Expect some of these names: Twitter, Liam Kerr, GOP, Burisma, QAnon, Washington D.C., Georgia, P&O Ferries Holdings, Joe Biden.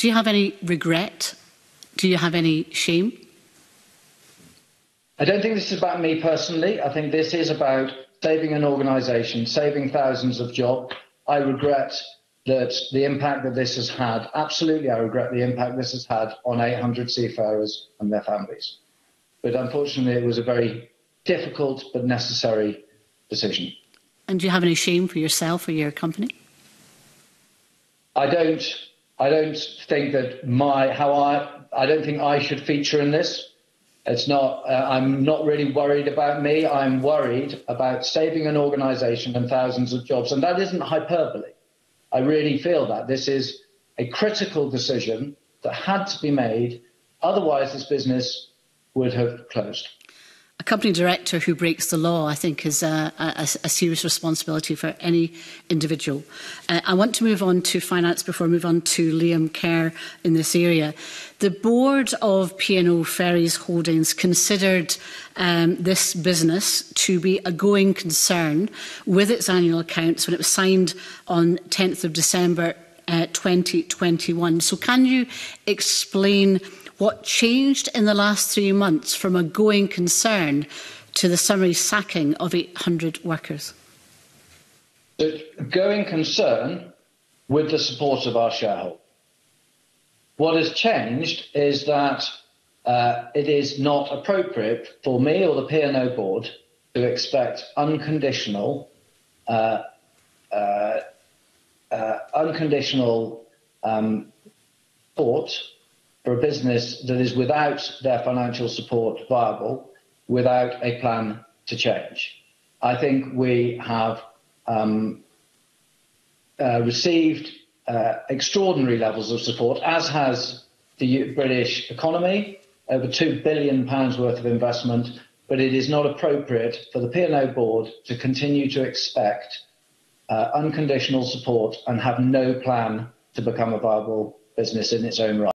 Do you have any regret? Do you have any shame? I don't think this is about me personally. I think this is about saving an organisation, saving thousands of jobs. I regret that the impact that this has had. Absolutely, I regret the impact this has had on 800 seafarers and their families. But unfortunately, it was a very difficult but necessary decision. And do you have any shame for yourself or your company? I don't think that I don't think I should feature in this. It's not. I'm not really worried about me. I'm worried about saving an organisation and thousands of jobs, and that isn't hyperbole. I really feel that this is a critical decision that had to be made. Otherwise, this business would have closed. A company director who breaks the law, I think, is a serious responsibility for any individual. I want to move on to finance before I move on to Liam Kerr in this area. The board of P&O Ferries Holdings considered this business to be a going concern with its annual accounts when it was signed on 10th of December 2021. So can you explain what changed in the last 3 months from a going concern to the summary sacking of 800 workers? The going concern with the support of our shareholders. What has changed is that it is not appropriate for me or the P&O board to expect unconditional support for a business that is without their financial support viable, without a plan to change. I think we have received extraordinary levels of support, as has the British economy, over £2 billion worth of investment, but it is not appropriate for the P&O board to continue to expect unconditional support and have no plan to become a viable business in its own right.